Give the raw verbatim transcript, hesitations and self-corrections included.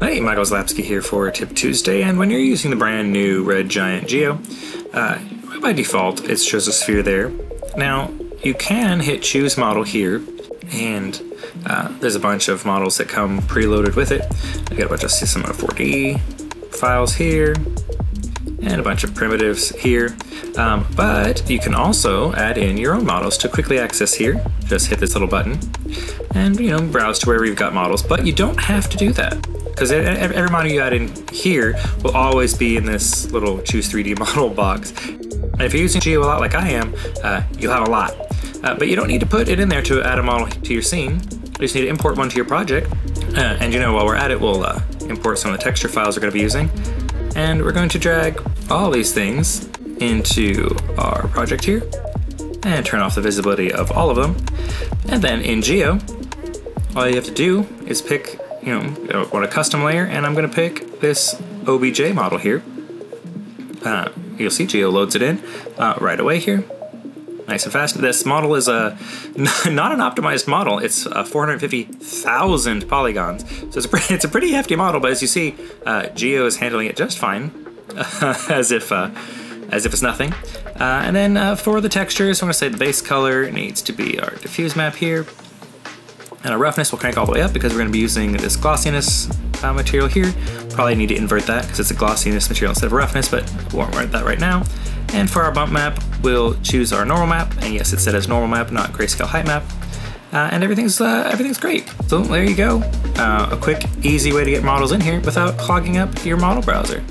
Hey, Michael Zlapski here for Tip Tuesday, and when you're using the brand new Red Giant Geo, uh, by default it shows a sphere there. Now you can hit choose model here, and uh, there's a bunch of models that come preloaded with it. I got a bunch of Cinema four D files here, and a bunch of primitives here, um, but you can also add in your own models to quickly access here. Just hit this little button and, you know, browse to wherever you've got models, but you don't have to do that, because every model you add in here will always be in this little choose three D model box. And if you're using Geo a lot like I am, uh, you'll have a lot, uh, but you don't need to put it in there to add a model to your scene. You just need to import one to your project, uh, and you know, while we're at it, we'll uh, import some of the texture files we're going to be using. And we're going to drag all these things into our project here and turn off the visibility of all of them. And then in Geo, all you have to do is pick, you know, want a custom layer, and I'm going to pick this O B J model here. Uh, you'll see Geo loads it in uh, right away here. Nice and fast. This model is a, not an optimized model. It's uh, four hundred fifty thousand polygons. So it's a, pretty, it's a pretty hefty model, but as you see, uh, Geo is handling it just fine, uh, as if uh, as if it's nothing. Uh, and then uh, for the textures, I'm gonna say the base color needs to be our diffuse map here. And our roughness will crank all the way up because we're gonna be using this glossiness uh, material here. Probably need to invert that because it's a glossiness material instead of roughness, but we won't write that right now. And for our bump map, we'll choose our normal map, and yes, it's set as normal map, not grayscale height map. Uh, and everything's uh, everything's great. So there you go, uh, a quick, easy way to get models in here without clogging up your model browser.